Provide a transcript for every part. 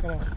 Come on.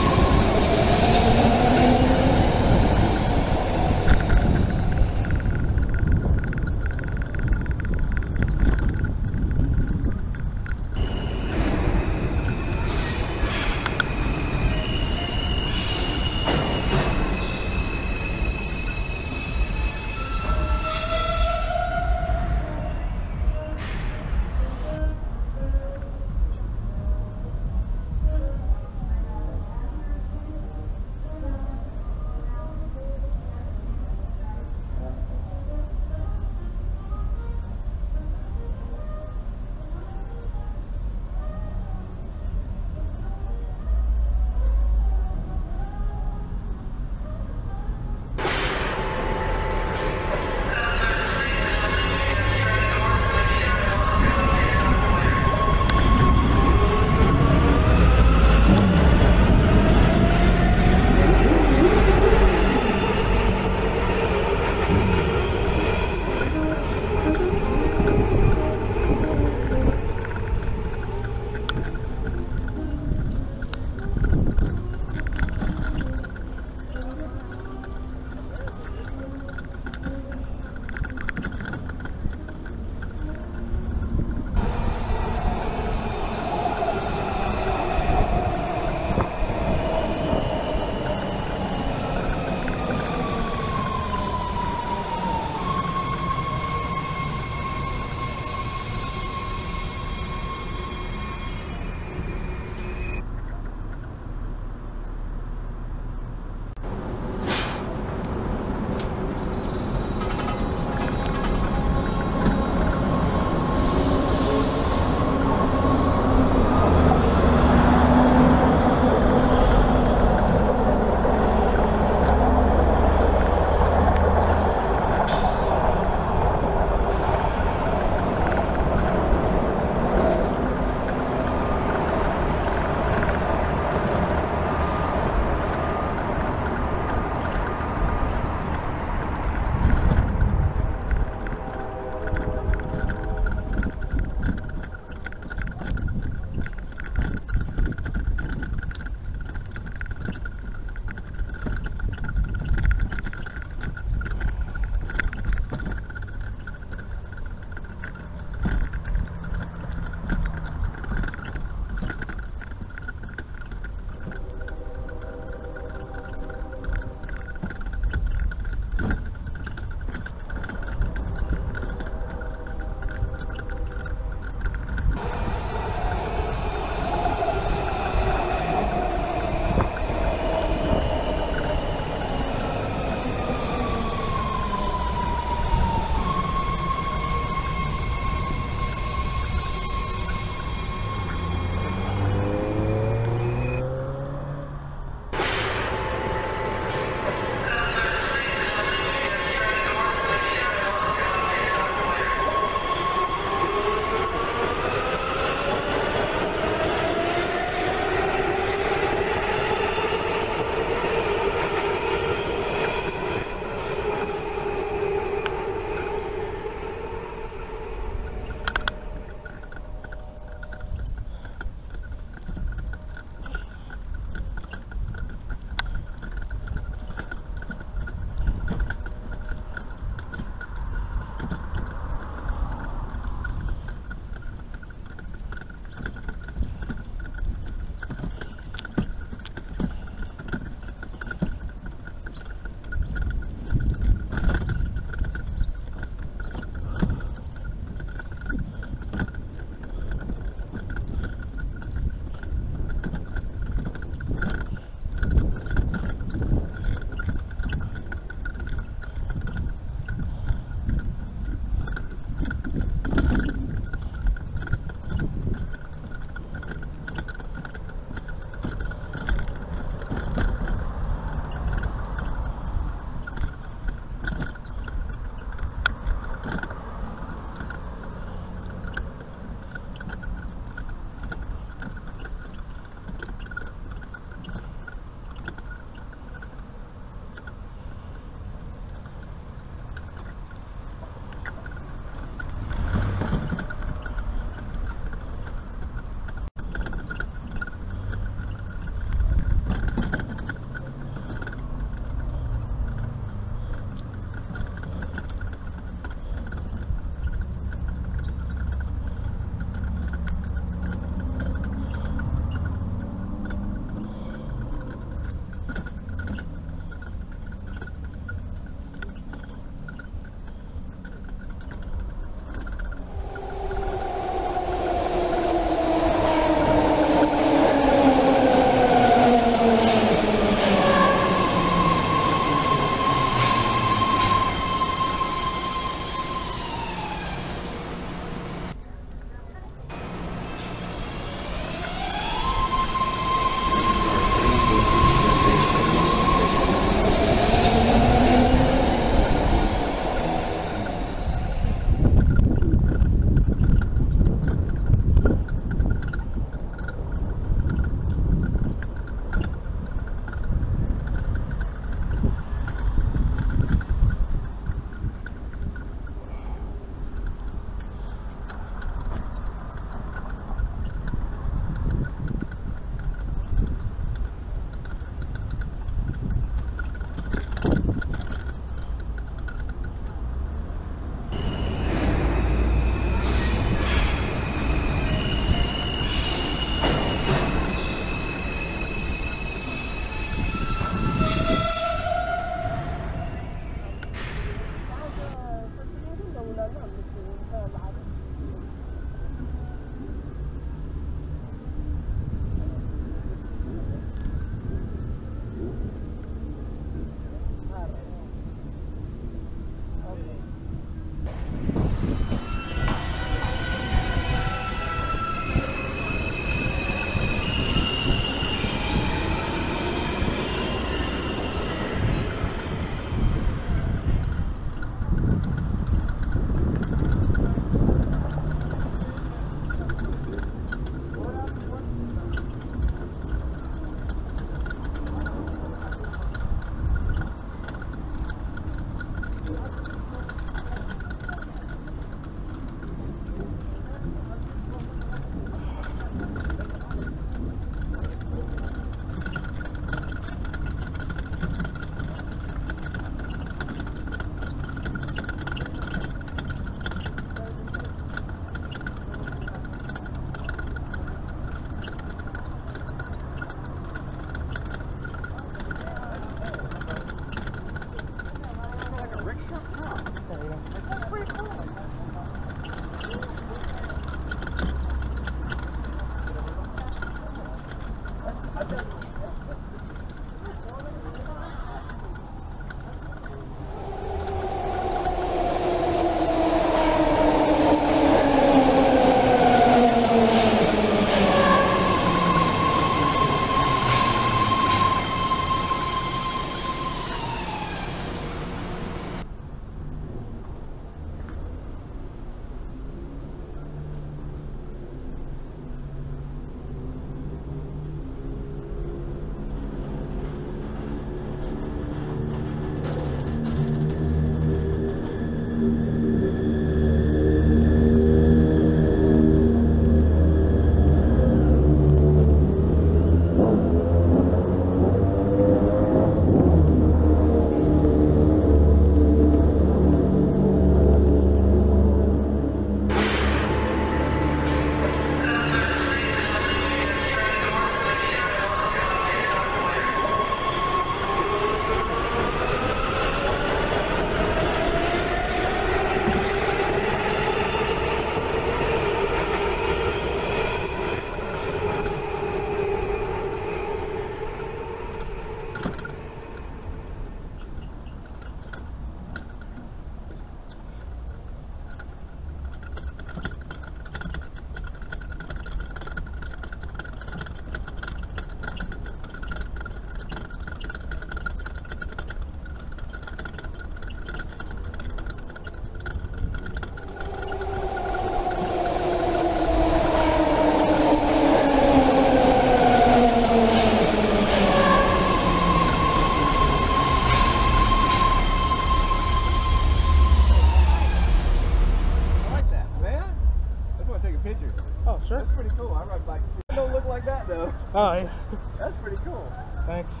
picture. Oh, sure. That's pretty cool. I ride bike. It don't look like that though. Oh, yeah. That's pretty cool. Thanks.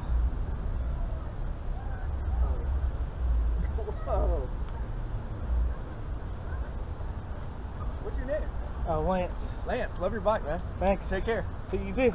Whoa. What's your name? Lance. Lance, love your bike, man. Thanks. Take care. Take it easy.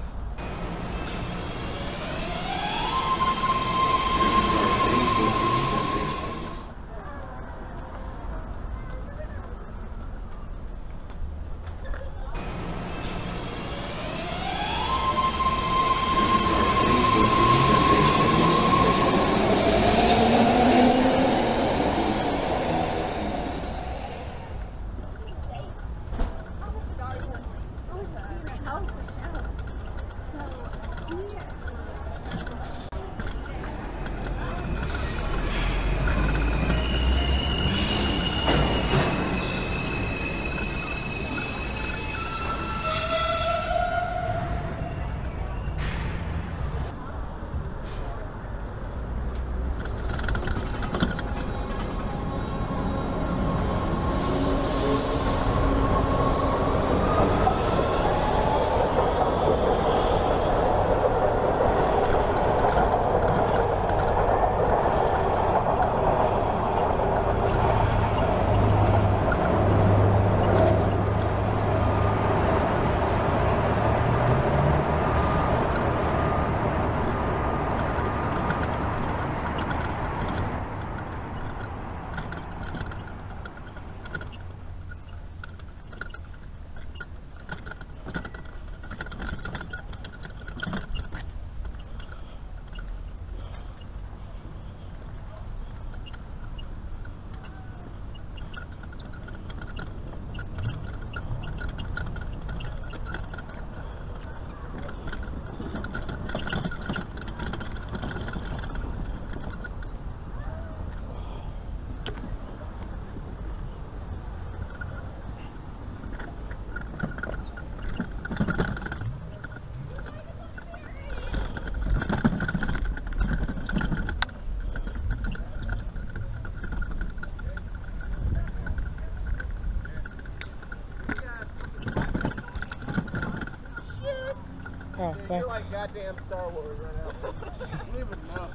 Oh, dude, you're like goddamn Star Wars right now. I don't even know.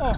Oh.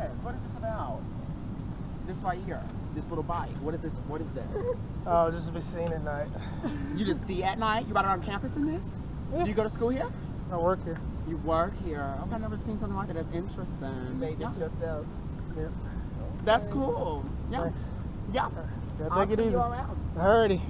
this? What is this about? This right here, this little bike. What is this? What is this? Oh, just to be seen at night. You just see at night? You ride around campus in this? Yeah. Do you go to school here? I work here. You work here. Okay, I've never seen something like that. That's interesting. You made this yourself. Yeah. That's cool. Yeah. Thanks. Yeah. I'll take it easy. Alrighty.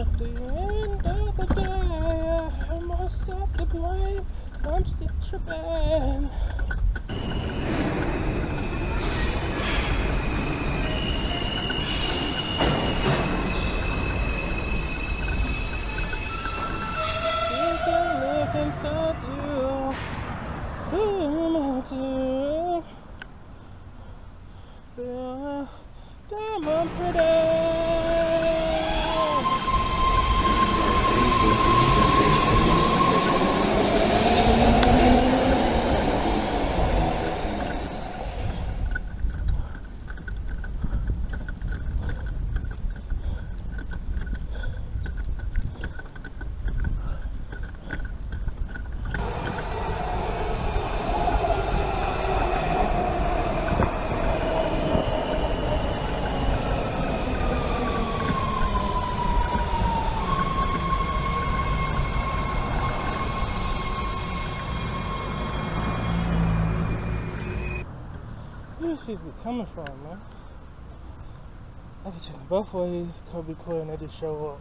At the end of the day, I have myself to blame. I'm still tripping. You can look inside you. Who am I to? Yeah, damn, I'm pretty. Where's people coming from, man? I could check them both ways, could be cool, and they just show up.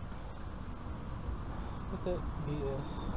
What's that BS?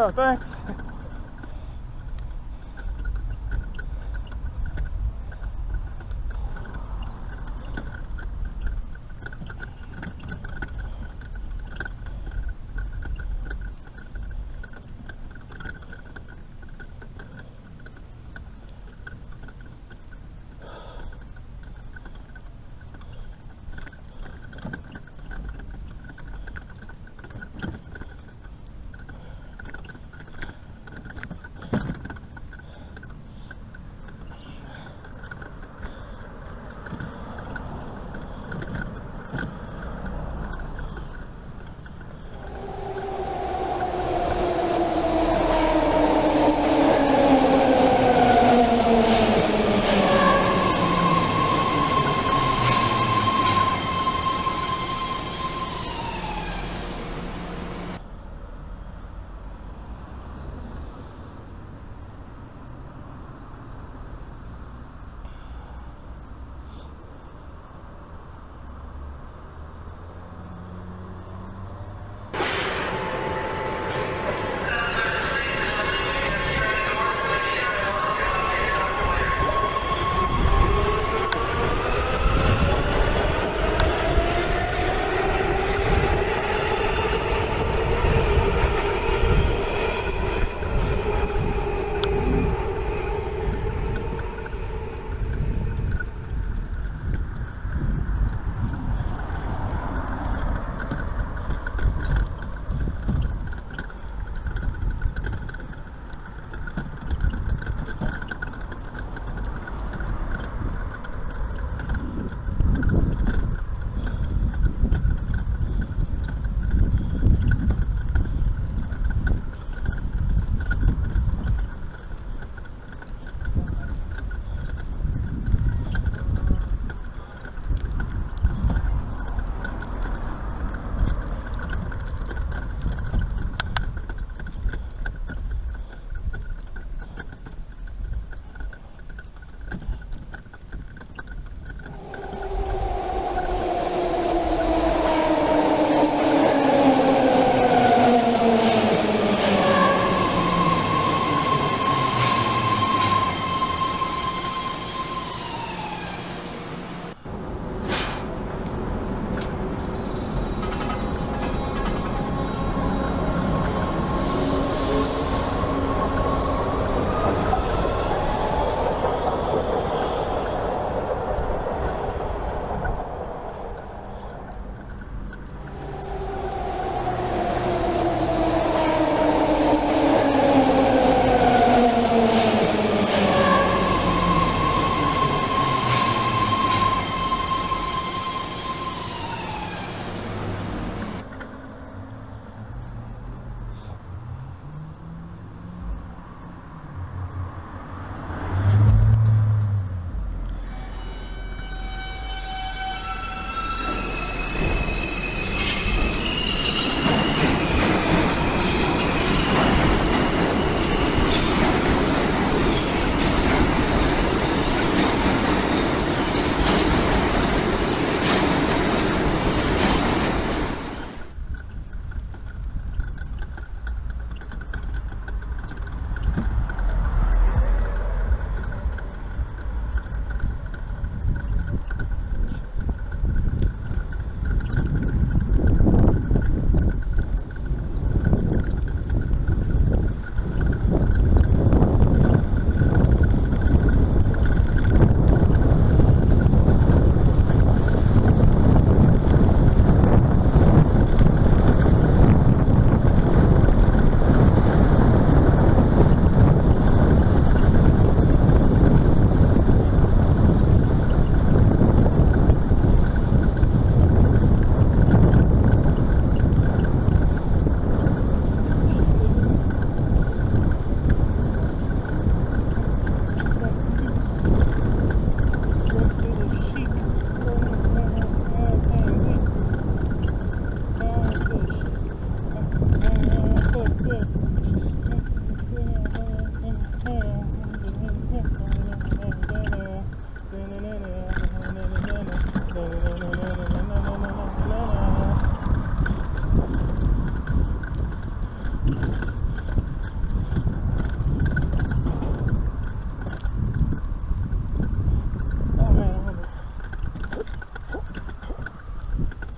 Oh, thanks.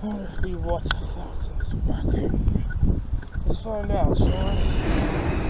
Honestly, what I thought I was working. Let's find out, shall we?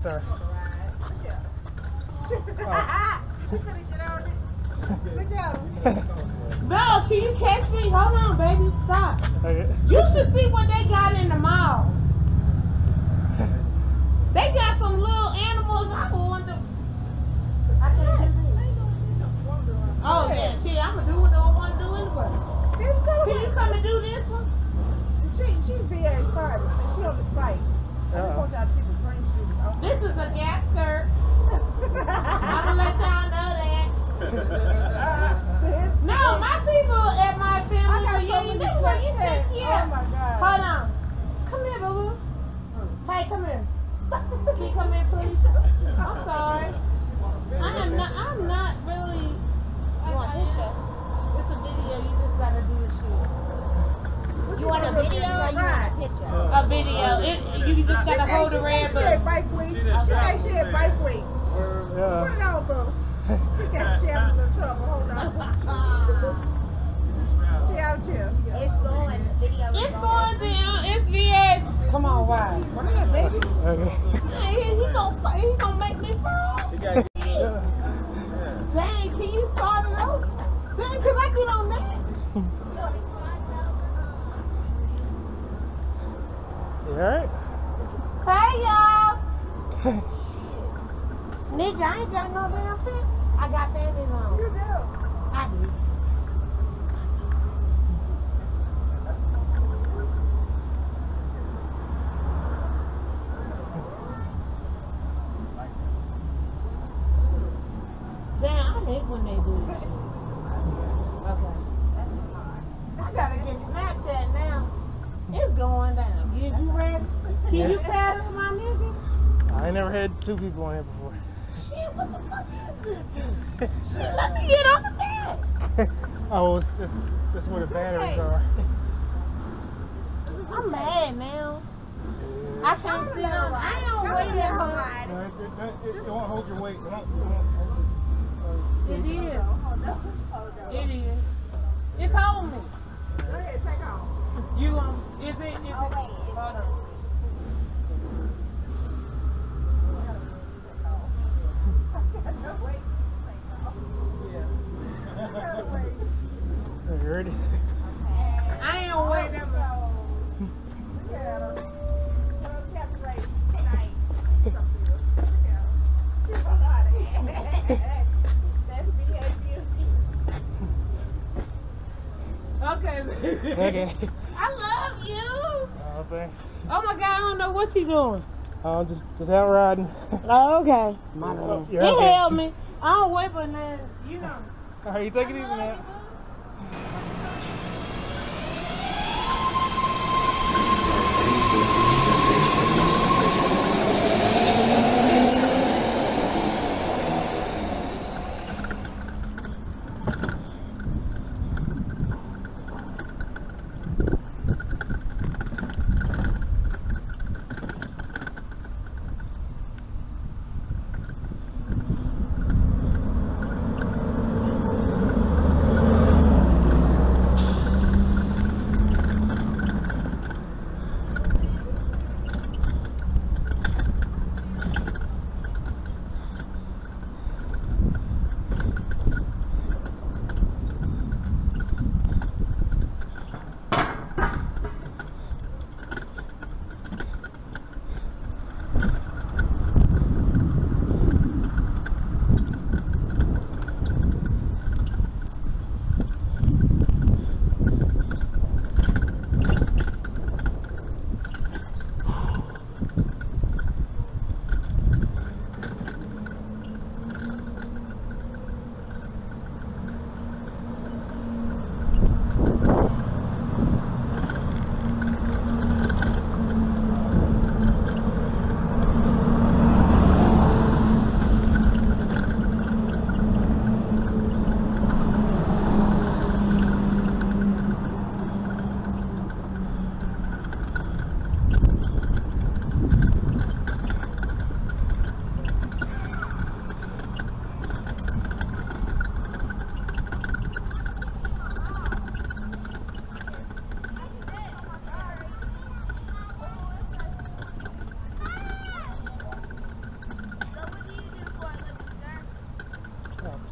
Sorry. Oh. Look at him. No, can you catch me? Hold on, baby. Stop. Okay. You should see what they got in the mall. They got some little animals. I'm going to. I can't. Oh, yeah. Shit, I'm going to do what I want to do anyway. Can you come and do this one? She's BA started, so she on the fight. I just want y'all to see the green shoes. Okay. This is a Gap skirt. I'm going to let y'all know that. No, my people at my family reunion, they were like, you said, yeah. Oh my God. Hold on. Come here, boo boo. Hey, come here. Can you come here, please? I'm sorry. I'm not really. It's a video. You just got to do the shit. You want a video or you want a picture? A video. You just gotta hold the red button. She had bike week. Put it on, boo. She had a little trouble. Hold on. She out here. It's going. The video is going down. It's VA. Come on, why? Why, baby? He gonna make me fall. Dang, can you start it over? Dang, can I get on that? Alright. Hey y'all. Nigga, I ain't got no damn fit. I got panties on. You do. I do. Damn, I hate when they do this shit. Okay. I gotta get Snapchat now. It's going down. Is you ready? Can you paddle, my nigga? I ain't never had two people on here before. Shit, what the fuck is this? Shit, let me get on the bed. Oh, that's where the batteries are. I'm mad now. Yeah. I can't sit on. I don't weigh that hard. It won't hold your weight. It is. It is. It's holding me. Go ahead, take off. You is it? Are you ready? I ain't gonna wait that long. Okay. I love you. Oh, thanks. Oh my God, I don't know what she doing. Oh, just out riding. Oh, okay. My man. He held me. I don't wait for nothing. You know. All right, you take it easy now.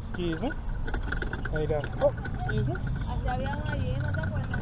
Excuse me. How you doing? Oh, excuse me.